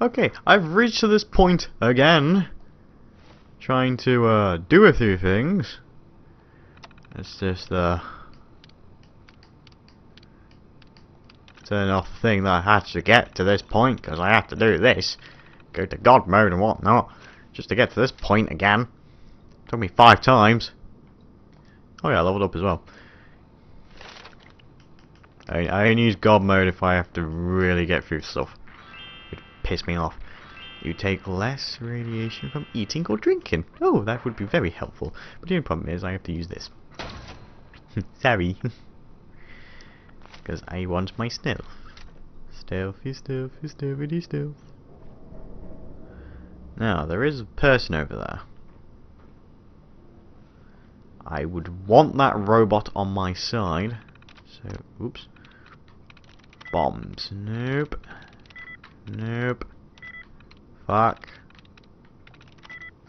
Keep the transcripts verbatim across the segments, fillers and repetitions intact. Okay, I've reached to this point again, trying to uh, do a few things. It's just the turn off the thing that I had to get to this point, because I have to do this, go to God mode and whatnot, just to get to this point again. Took me five times. Oh yeah, I leveled up as well. I, I only use God mode if I have to really get through stuff. It pisses me off. You take less radiation from eating or drinking. Oh, that would be very helpful. But the only problem is I have to use this. Sorry. Because I want my stealth. Stealthy, stealthy, stealthy, stealth. Now, there is a person over there. I would want that robot on my side. So, oops. Bombs. Nope. Nope. Fuck.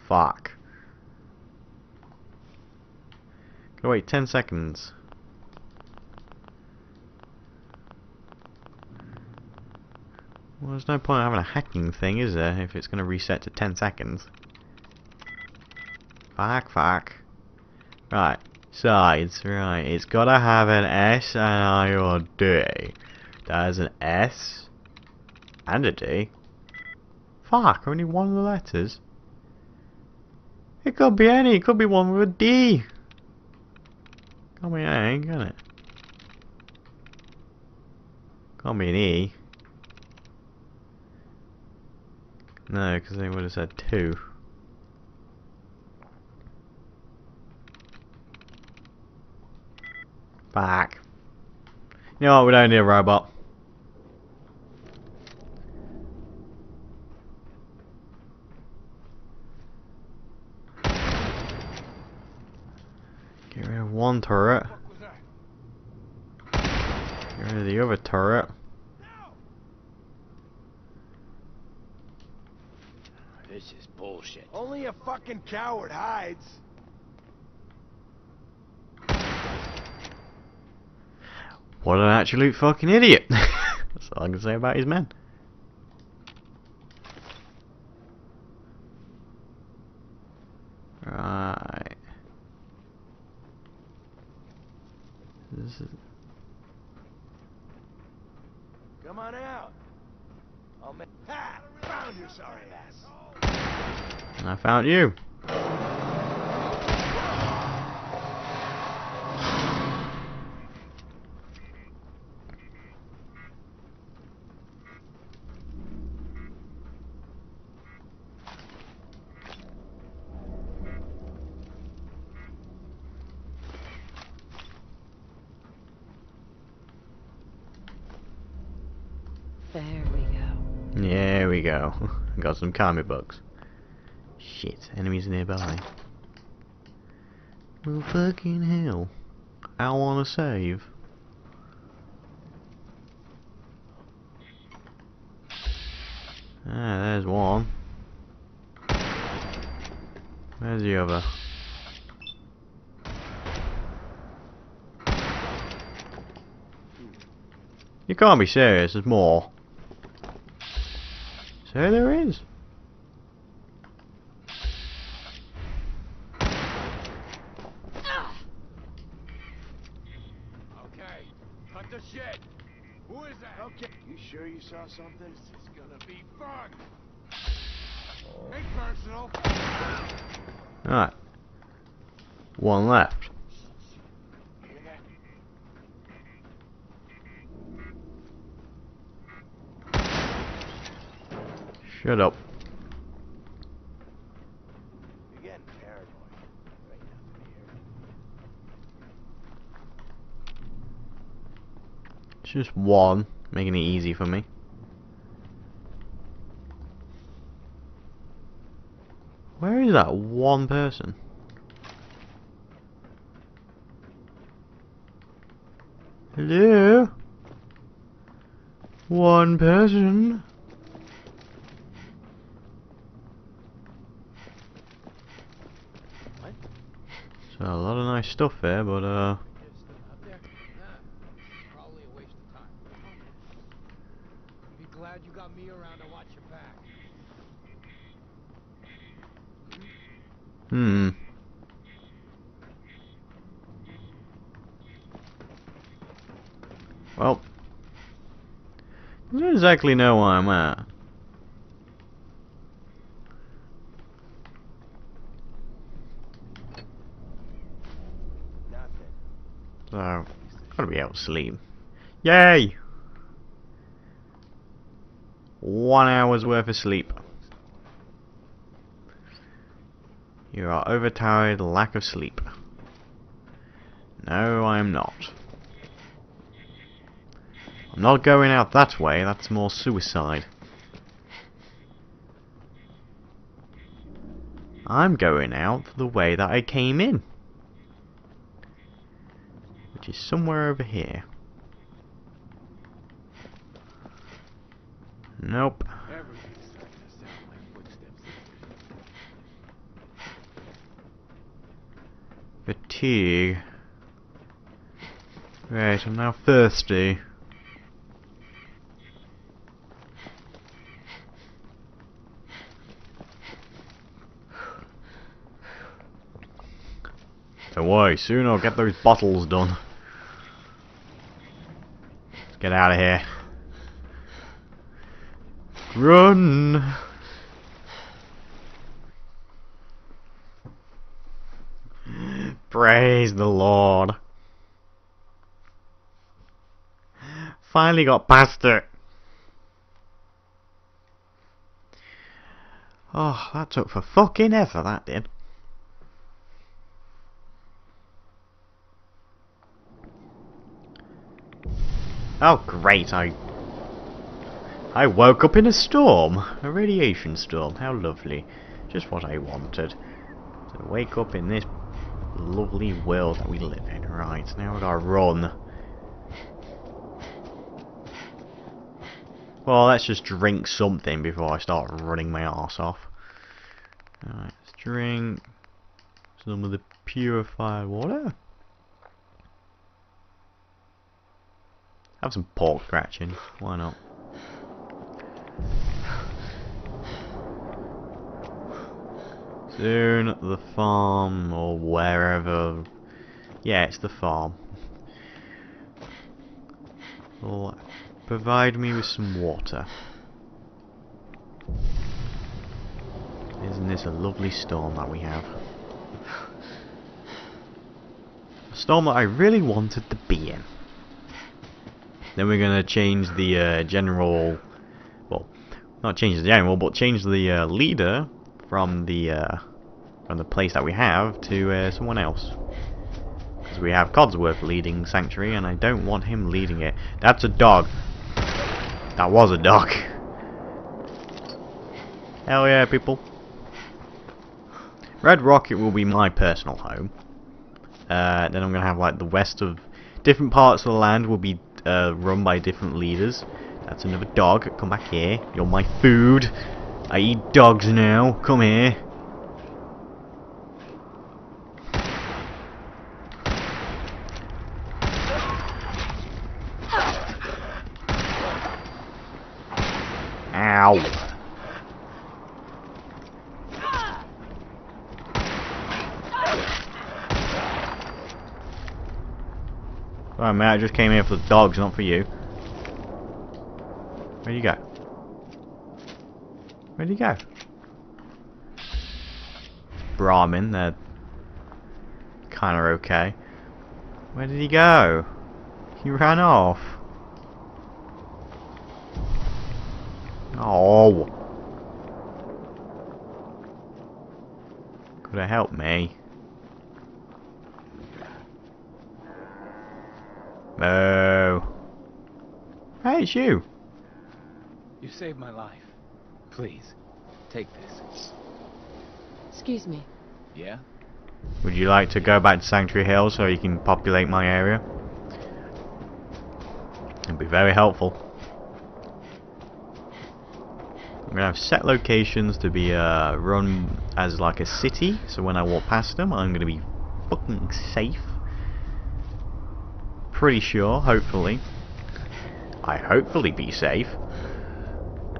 Fuck. Gonna wait ten seconds. Well, there's no point in having a hacking thing, is there, if it's gonna reset to ten seconds. Fuck, fuck. Right. Sides. Right. It's gotta have an S and I or D. There's an S and a D. Fuck, only one of the letters. It could be any, it could be one with a D. Can't be an A, can it? Can't be an E. No, because they would have said two. Fuck. You know what, we don't need a robot. Get rid of one turret. Get rid of the other turret. This is bullshit. Only a fucking coward hides. What an absolute fucking idiot. That's all I can say about his men. Right. This is... Come on out. I'll make... Ha! I found you, sorry ass. And I found you. There we go. There we go. Got some comic books. Shit, enemies nearby. Well, fucking hell. I wanna save. Ah, there's one. Where's the other? You can't be serious, there's more. So there is. Okay, cut the shit. Who is that? Okay, you sure you saw something? This is gonna be fun. Hey, personal. All right, one left. Shut up. You're getting paranoid. Right here. It's just one, making it easy for me. Where is that one person? Hello? One person? A lot of nice stuff there, but uh, glad you got me around to watch your back. Hmm. Well, I don't exactly know where I'm at. So, gotta be able to sleep. Yay! One hour's worth of sleep. You are overtired, lack of sleep. No, I am not. I'm not going out that way, that's more suicide. I'm going out the way that I came in. Which is somewhere over here. Nope. Fatigue. Right, I'm now thirsty. Don't worry, soon I'll get those bottles done. Let's get out of here. Run! Praise the Lord. Finally got past it. Oh, that took for fucking ever, that did. Oh great, I I woke up in a storm. A radiation storm. How lovely. Just what I wanted. To wake up in this lovely world that we live in. Right, now I gotta run. Well, let's just drink something before I start running my arse off. Alright, let's drink some of the purified water. Have some pork scratching, why not? Soon the farm or wherever. Yeah, it's the farm. Will provide me with some water. Isn't this a lovely storm that we have? A storm that I really wanted to be in. Then we're going to change the uh, general, well, not change the general, but change the uh, leader from the uh, from the place that we have to uh, someone else. Because we have Codsworth leading Sanctuary, and I don't want him leading it. That's a dog. That was a dog. Hell yeah, people. Red Rocket will be my personal home. Uh, then I'm going to have, like, the west of, different parts of the land will be Uh, run by different leaders. That's another dog. Come back here. You're my food. I eat dogs now. Come here. Ow. Sorry mate, I just came here for the dogs, not for you. Where'd you go? Where'd you go? Brahmin, they're kind of okay. Where did he go? He ran off. Oh. Could have helped me. Oh. Hey, it's you. You saved my life. Please, take this. Excuse me. Yeah? Would you like to go back to Sanctuary Hills so you can populate my area? It'd be very helpful. I'm going to have set locations to be uh, run as like a city, so when I walk past them, I'm going to be fucking safe. Pretty sure, hopefully. I hopefully be safe.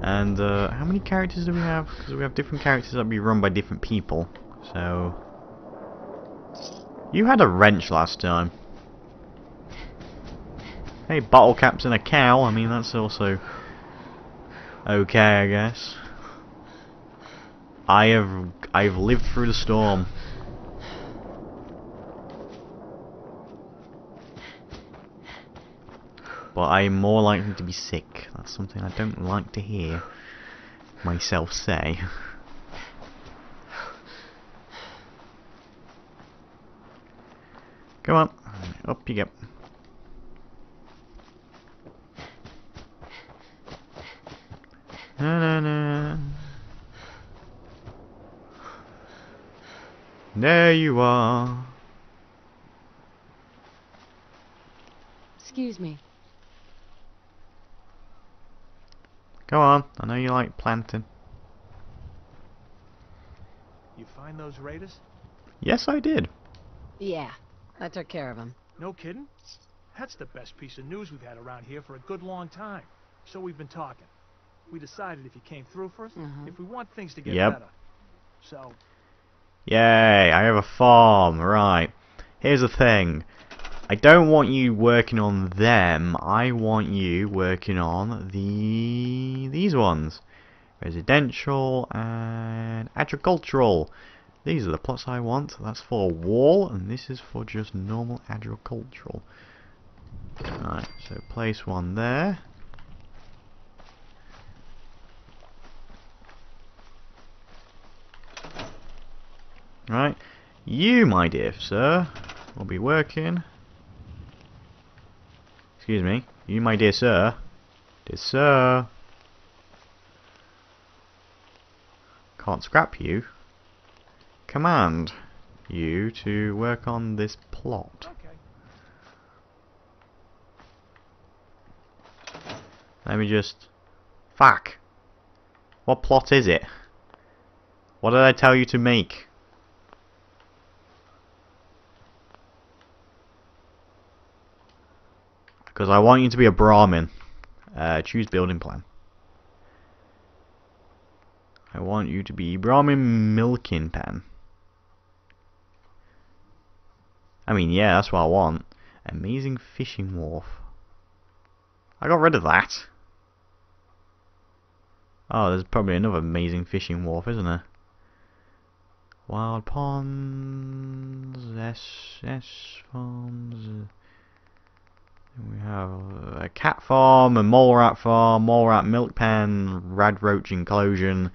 And uh, how many characters do we have? Because we have different characters that be run by different people. So you had a wrench last time. Hey, bottle caps and a cow. I mean, that's also okay, I guess. I have I've lived through the storm. But I'm more likely to be sick. That's something I don't like to hear myself say. Come on, up you go. Na na na. There you are. Excuse me. Go on, I know you like planting. You find those raiders? Yes, I did. Yeah, I took care of them. No kidding? That's the best piece of news we've had around here for a good long time. So we've been talking. We decided if you came through for us, mm-hmm. if we want things to get yep. better. So. Yay, I have a farm, right. Here's the thing. I don't want you working on them. I want you working on the these ones. Residential and agricultural. These are the plots I want. That's for a wall and this is for just normal agricultural. Alright, so place one there. Right. You, my dear sir, will be working. Excuse me. You, my dear sir. Dear sir. Can't scrap you. Command you to work on this plot. Okay. Let me just... Fuck. What plot is it? What did I tell you to make? Because I want you to be a Brahmin. Uh, choose building plan. I want you to be Brahmin milking pan. I mean, yeah, that's what I want. Amazing fishing wharf. I got rid of that. Oh, there's probably another amazing fishing wharf, isn't there? Wild ponds. S. S. Farms. We have a cat farm, a mole rat farm, mole rat milk pen, rad roach enclosure.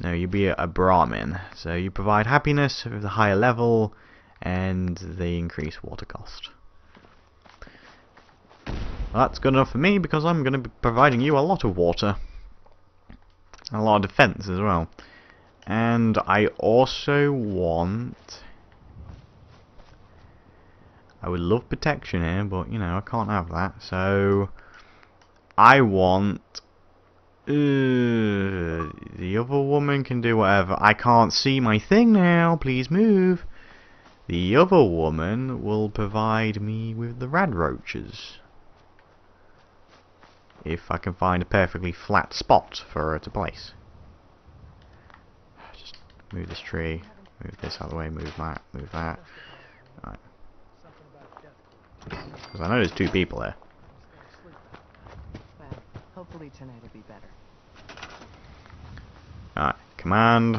No, you'd be a, a Brahmin. So you provide happiness with a higher level and they increase water cost. Well, that's good enough for me because I'm going to be providing you a lot of water. And a lot of defense as well. And I also want... I would love protection here, but you know, I can't have that, so I want uh, the other woman can do whatever. I can't see my thing now, please move. The other woman will provide me with the rad roaches if I can find a perfectly flat spot for her to place. Just move this tree, move this out of the way, move that, move that. Alright. Because I know there's two people there. Well, hopefully tonight will be better. Alright, command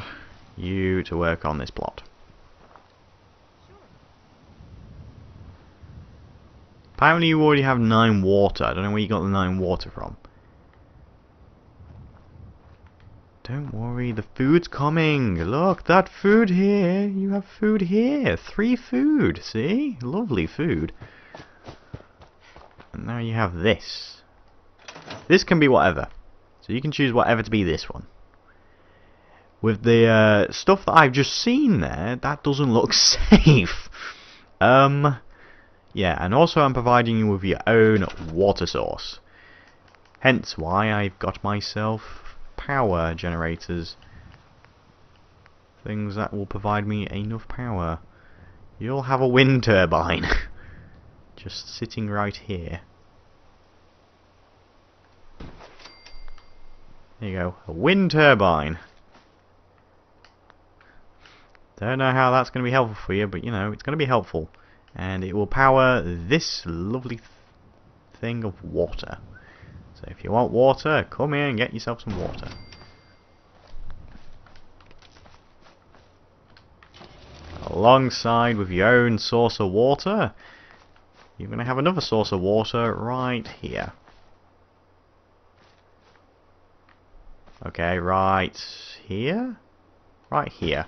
you to work on this plot. Sure. Apparently you already have nine water. I don't know where you got the nine water from. Don't worry, the food's coming. Look, that food here. You have food here. Three food, see? Lovely food. And now you have this. This can be whatever. So you can choose whatever to be this one. With the uh, stuff that I've just seen there, that doesn't look safe. um, yeah, and also I'm providing you with your own water source. Hence why I've got myself power generators. Things that will provide me enough power. You'll have a wind turbine. Just sitting right here. There you go, a wind turbine. Don't know how that's going to be helpful for you, but you know, it's going to be helpful. And it will power this lovely th thing of water. So if you want water, come here and get yourself some water. Alongside with your own source of water, you're going to have another source of water right here. Okay, right here? Right here.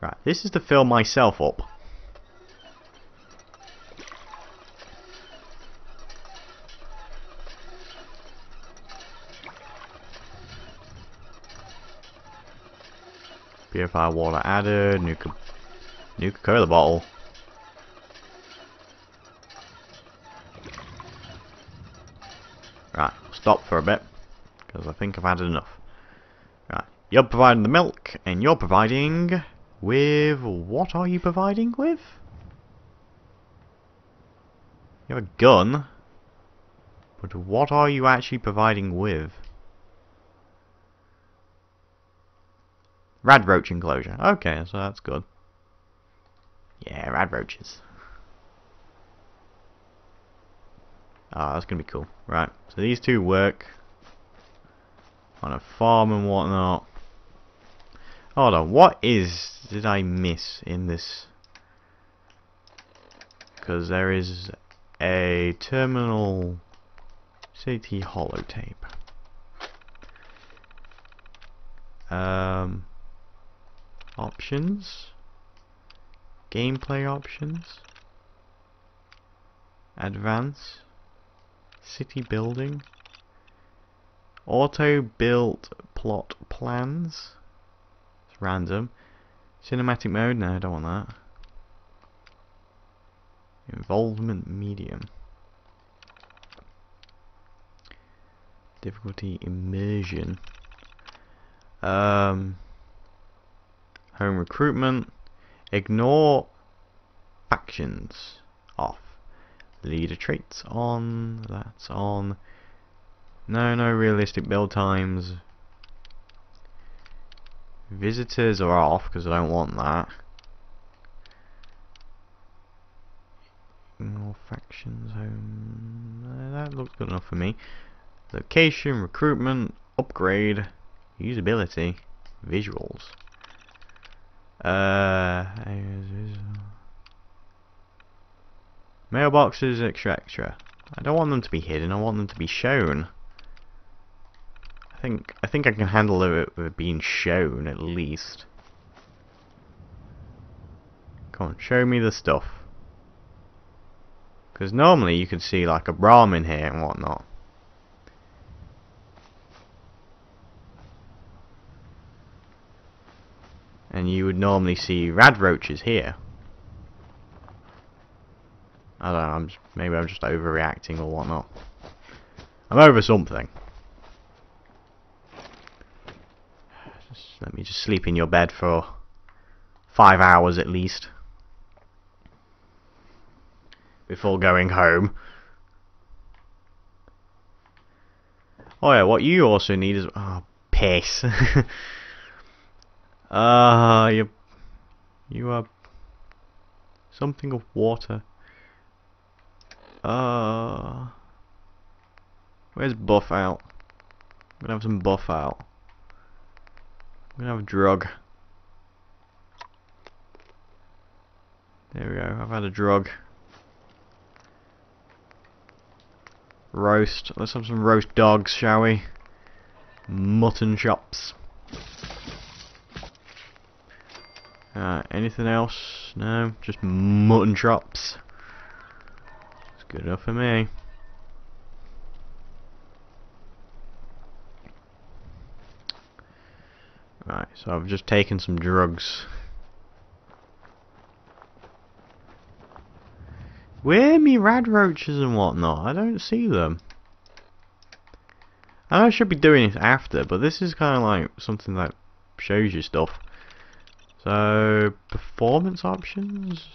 Right, this is to fill myself up. Purified water added, new, co new Coca-Cola bottle. Right, stop for a bit, because I think I've had enough. Right, you're providing the milk, and you're providing with... what are you providing with? You have a gun, but what are you actually providing with? Rad roach enclosure. Okay, so that's good. Yeah, rad roaches. Ah, oh, that's gonna be cool. Right, so these two work on a farm and whatnot. Hold on, what is did I miss in this? Because there is a terminal city holotape. Um. Options, gameplay options, advance, city building, auto built plot plans, it's random, cinematic mode, no I don't want that, involvement medium, difficulty immersion, um, home recruitment, ignore factions off, leader traits on, that's on, no, no realistic build times, visitors are off because I don't want that, ignore factions, home, that looks good enough for me, location, recruitment, upgrade, usability, visuals. Uh, mailboxes, et cetera. I don't want them to be hidden. I want them to be shown. I think I think I can handle it with being shown at least. Come on, show me the stuff. Because normally you could see like a Brahmin here and whatnot. And you would normally see rad roaches here. I don't know, I'm just, maybe I'm just overreacting or whatnot. I'm over something. Just let me just sleep in your bed for five hours at least. Before going home. Oh yeah, what you also need is... oh, piss. Ah, uh, you, you are something of water. Uh, where's buff out? I'm gonna have some buff out. I'm gonna have a drug. There we go. I've had a drug. Roast. Let's have some roast dogs, shall we? Mutton chops. Uh, anything else? No, just mutton chops. It's good enough for me. Right, so I've just taken some drugs. Where are me rad roaches and whatnot? I don't see them. I know I should be doing it after, but this is kind of like something that shows you stuff. So, performance options.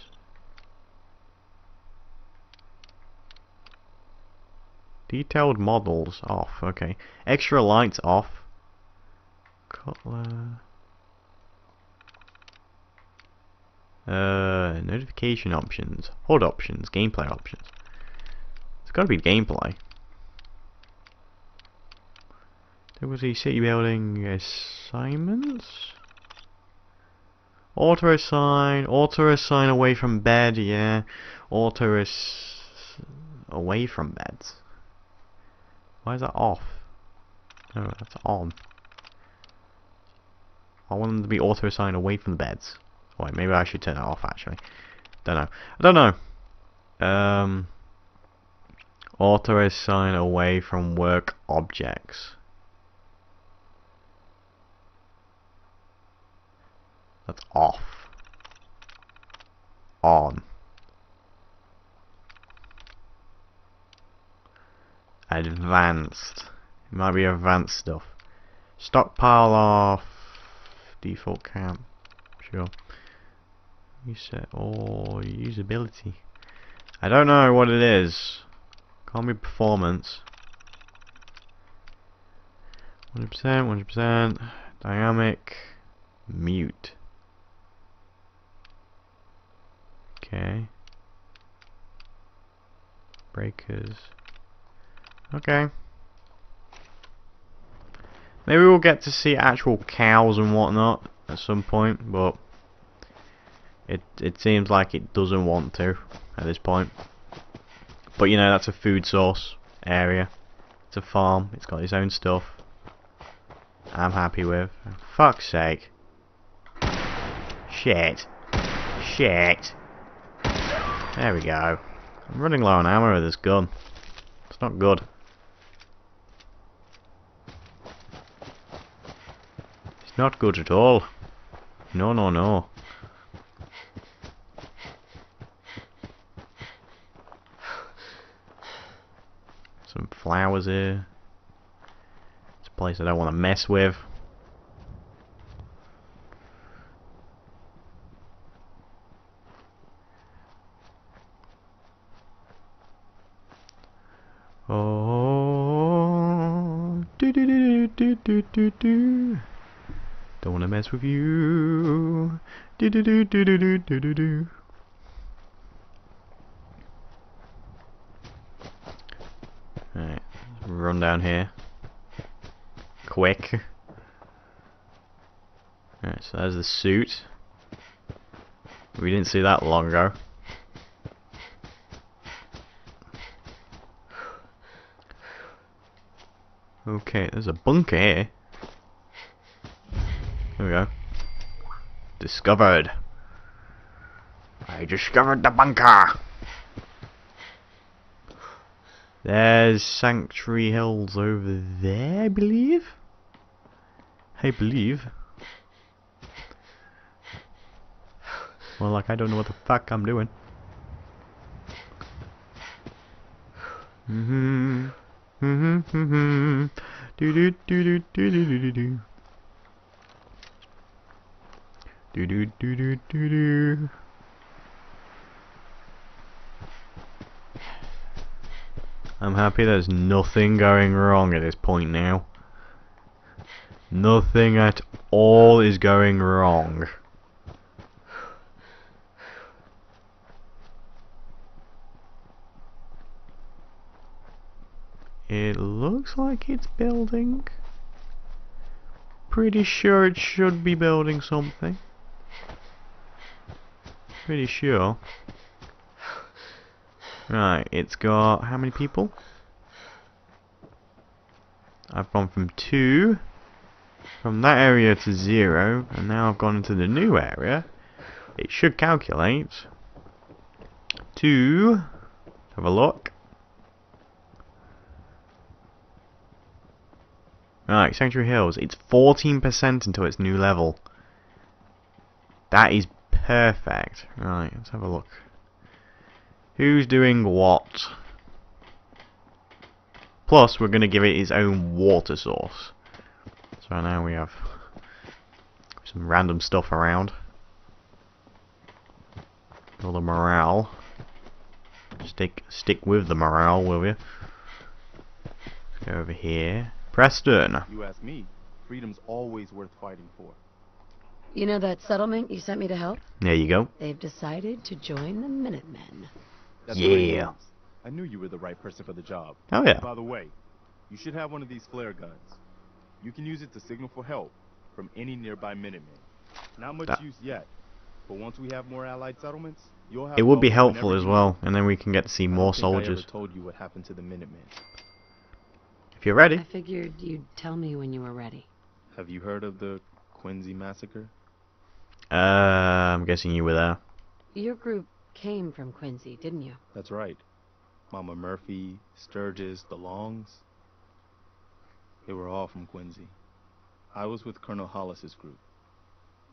Detailed models off. Okay. Extra lights off. Cutler. Uh, notification options, H U D options, gameplay options. It's got to be gameplay. There was the city building assignments. Auto assign, auto assign away from bed. Yeah, auto ass away from beds. Why is that off? No, that's on. I want them to be auto assigned away from the beds. Wait, maybe I should turn it off actually. Don't know. I don't know. Um, auto assign away from work objects. That's off. On. Advanced. It might be advanced stuff. Stockpile off. Default camp. Sure. Reset or usability. I don't know what it is. Can't be performance. one hundred percent, one hundred percent. Dynamic. Mute. Okay. Breakers. Okay. Maybe we'll get to see actual cows and whatnot at some point, but It it seems like it doesn't want to at this point. But you know, that's a food source area. It's a farm. It's got its own stuff. I'm happy with. Fuck's sake. Shit. Shit. There we go. I'm running low on ammo with this gun. It's not good. It's not good at all. No, no, no. Some flowers here. It's a place I don't want to mess with. Oh, do do do do do do do. Don't want to mess with you. Do do do do do do do do. Alright, run down here. Quick. Alright, so there's the suit. We didn't see that long ago. Okay, there's a bunker here. There we go. Discovered. I discovered the bunker. There's Sanctuary Hills over there, I believe. I believe. Well, like, I don't know what the fuck I'm doing. Mm-hmm. Mm-hmm. Mm-hmm. Do do do do do do do do. Do do do do do do. I'm happy there's nothing going wrong at this point now. Nothing at all is going wrong. It looks like it's building. Pretty sure it should be building something. Pretty sure. Right, it's got how many people? I've gone from two, from that area to zero, and now I've gone into the new area. It should calculate. Two, let's have a look. Right, Sanctuary Hills, it's fourteen percent until its new level. That is perfect. Right, let's have a look. Who's doing what? Plus, we're going to give it its own water source. So now we have some random stuff around. All the morale. Stick, stick with the morale, will you? Go over here. Preston! You ask me, freedom's always worth fighting for. You know that settlement you sent me to help? There you go. They've decided to join the Minutemen. That's yeah. I knew you were the right person for the job. Oh yeah. By the way, you should have one of these flare guns. You can use it to signal for help from any nearby Minutemen. Not much that. use yet, but once we have more allied settlements, you'll have. It would be helpful as well, and then we can get to see I more think soldiers. I ever told you what happened to the Minutemen. If you're ready. I figured you'd tell me when you were ready. Have you heard of the Quincy Massacre? Uh, I'm guessing you were there. Your group came from Quincy, didn't you? That's right. Mama Murphy, Sturgis, the Longs. They were all from Quincy. I was with Colonel Hollis's group.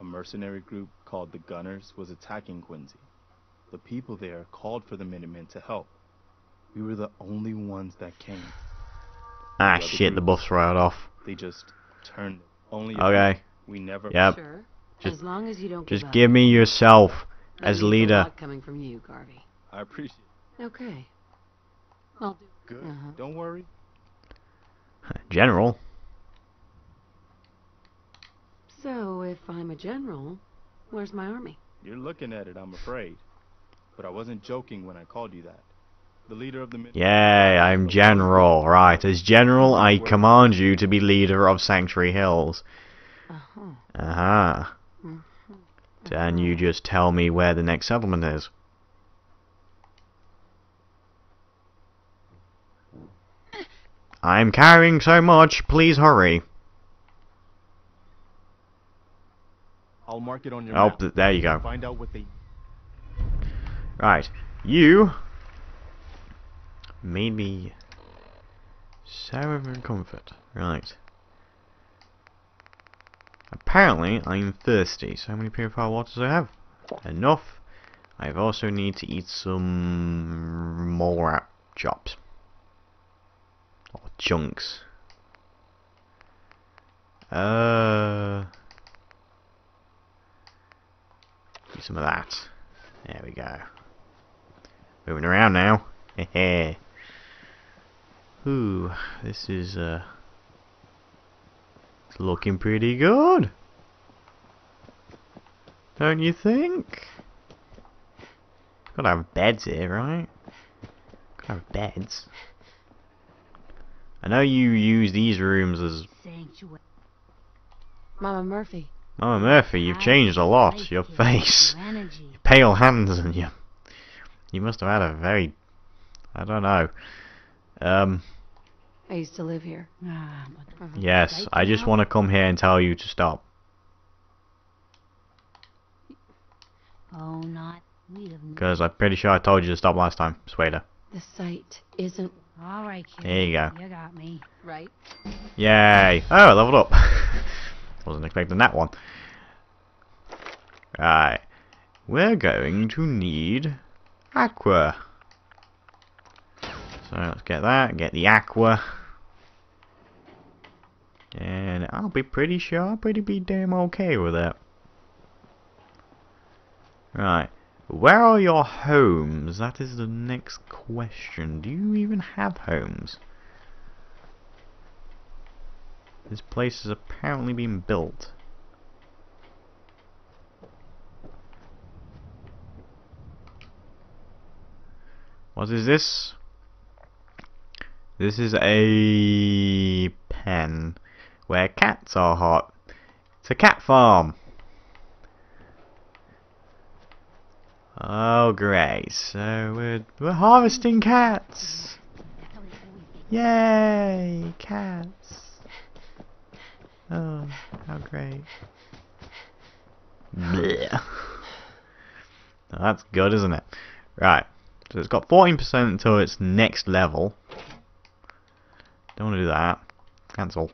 A mercenary group called the Gunners was attacking Quincy. The people there called for the Minutemen to help. We were the only ones that came. Ah, the shit, group, the buff's right off. They just turned only. Okay. We never. Yep. Sure. Just, as long as you don't just give, give me yourself that as leader. Coming from you, Garvey. I appreciate it. Okay. I'll do it. Good. Uh-huh. Don't worry. General. So, if I'm a general, where's my army? You're looking at it, I'm afraid. But I wasn't joking when I called you that. The leader of the... Yay, I'm general. Right, as general, I command you to be leader of Sanctuary Hills. Uh-huh. Uh-huh. Uh-huh. And you just tell me where the next settlement is. I'm carrying so much, please hurry. I'll mark it on your map. Oh, there you go. Find out what they... Right. You made me serve and comfort. Right. Apparently, I'm thirsty. So how many purified waters do I have? Enough. I also need to eat some mole rat chops. Or chunks. Uh... Do some of that. There we go. Moving around now. Hehe. Ooh, this is uh, it's looking pretty good. Don't you think? Gotta have beds here, right? Gotta have beds. I know you use these rooms as. Mama Murphy. Oh, Murphy, you've changed a lot. Your face, your pale hands, and you—you you must have had a very—I don't know. Um. I used to live here. Yes, I just want to come here and tell you to stop. Oh, not because I'm pretty sure I told you to stop last time, Sweda. The site isn't all right. There you go. You got me right. Yay! Oh, I leveled up. Wasn't expecting that one. Right. We're going to need aqua. So let's get that, get the aqua. And I'll be pretty sure I'll pretty be damn okay with it. Right. Where are your homes? That is the next question. Do you even have homes? This place is apparently being built. What is this? This is a pen where cats are hot. It's a cat farm. Oh great! So we're we're harvesting cats. Yay, cats! Oh, how great. Blech. That's good, isn't it? Right. So it's got fourteen percent until its next level. Don't want to do that. Cancel.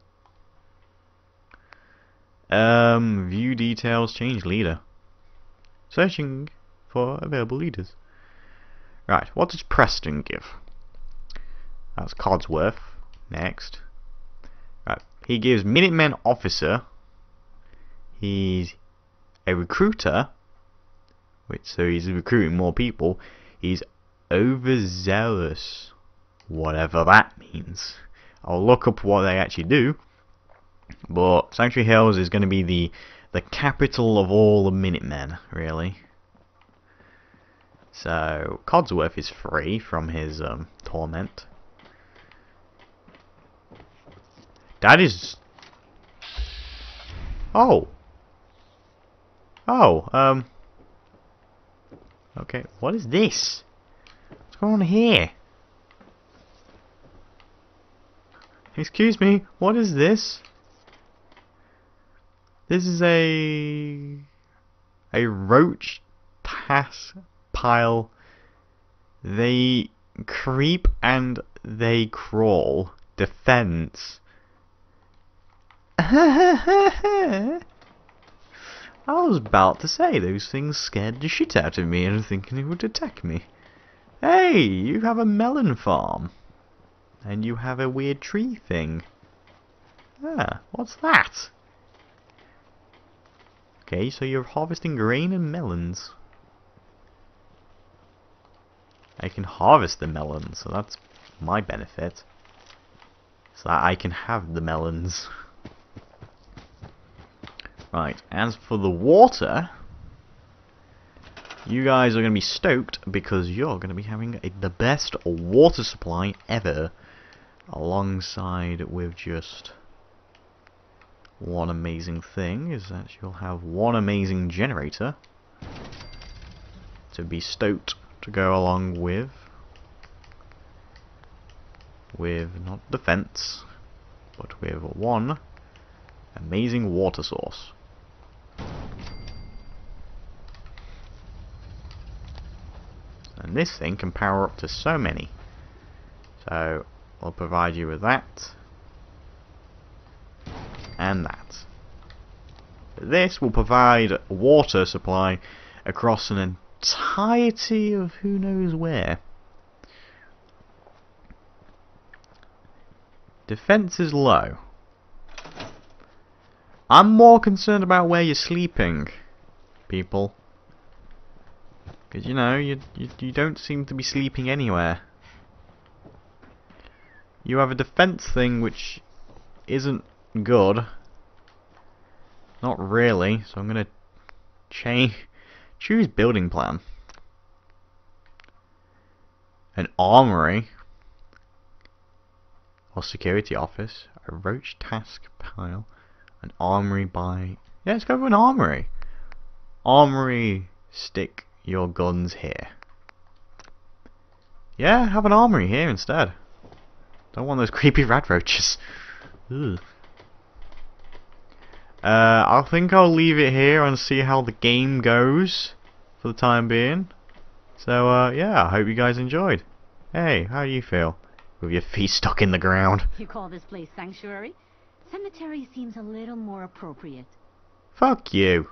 Um, view details, change leader. Searching for available leaders. Right. What does Preston give? That's Codsworth. Next. He gives Minutemen officer. He's a recruiter, which so he's recruiting more people. He's overzealous, whatever that means. I'll look up what they actually do. But Sanctuary Hills is going to be the the capital of all the Minutemen, really. So Codsworth is free from his um, torment. That is. Oh. Oh. Um. Okay. What is this? What's going on here? Excuse me. What is this? This is a a roach pass pile. They creep and they crawl. Defense. I was about to say those things scared the shit out of me and thinking it would attack me. Hey, you have a melon farm. And you have a weird tree thing. Ah, what's that? Okay, so you're harvesting grain and melons. I can harvest the melons, so that's my benefit. So that I can have the melons. Right, as for the water, you guys are going to be stoked because you're going to be having a, the best water supply ever, alongside with just one amazing thing, is that you'll have one amazing generator to be stoked to go along with, with not defense, but with one amazing water source. And this thing can power up to so many. So I'll provide you with that. And that. This will provide water supply across an entirety of who knows where. Defense is low. I'm more concerned about where you're sleeping, people. Because, you know, you, you, you don't seem to be sleeping anywhere. You have a defense thing which isn't good. Not really, so I'm going to change, choose building plan. An armory. Or security office. A roach task pile. An armory by... Yeah, let's go for an armory. Armory, stick your guns here. Yeah, have an armory here instead. Don't want those creepy rat roaches. Ugh. Uh, I think I'll leave it here and see how the game goes for the time being. So, uh, yeah, I hope you guys enjoyed. Hey, how do you feel? With your feet stuck in the ground. You call this place sanctuary? Cemetery seems a little more appropriate. Fuck you.